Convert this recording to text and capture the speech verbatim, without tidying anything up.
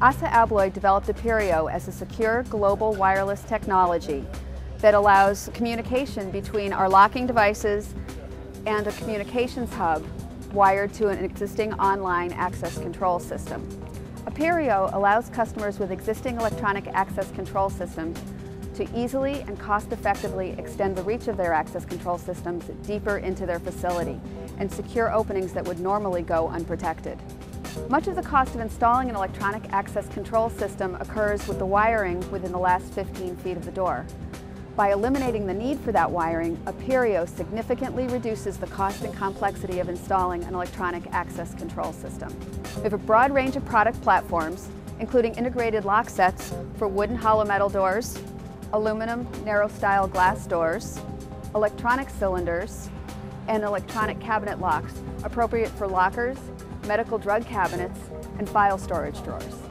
ASSA ABLOY developed Aperio as a secure global wireless technology that allows communication between our locking devices and a communications hub wired to an existing online access control system. Aperio allows customers with existing electronic access control systems to easily and cost-effectively extend the reach of their access control systems deeper into their facility and secure openings that would normally go unprotected. Much of the cost of installing an electronic access control system occurs with the wiring within the last fifteen feet of the door. By eliminating the need for that wiring, Aperio significantly reduces the cost and complexity of installing an electronic access control system. We have a broad range of product platforms, including integrated lock sets for wood and hollow metal doors, aluminum narrow-style glass doors, electronic cylinders, and electronic cabinet locks appropriate for lockers, medical drug cabinets, and file storage drawers.